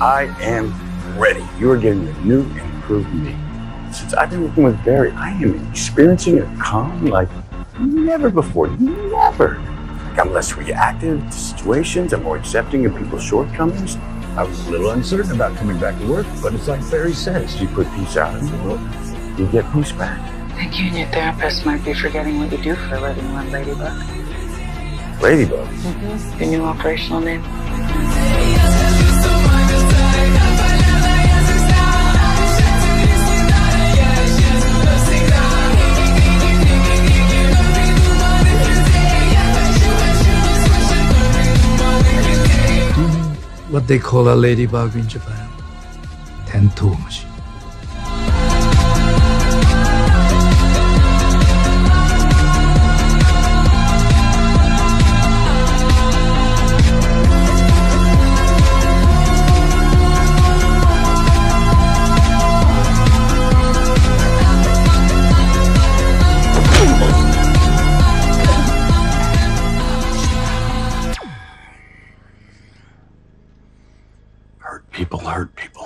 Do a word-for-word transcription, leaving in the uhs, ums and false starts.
I am ready. You are getting a new and improved me. Since I've been working with Barry, I am experiencing a calm like never before. Never. Like I'm less reactive to situations. I'm more accepting of people's shortcomings. I was a little uncertain about coming back to work, but it's like Barry says, you put peace out in the world, you get peace back. I think you and your therapist might be forgetting what you do for a living on Ladybug. Ladybug? Mm-hmm. Your new operational name. What they call a ladybug in Japan, Tentoumashi. People hurt people.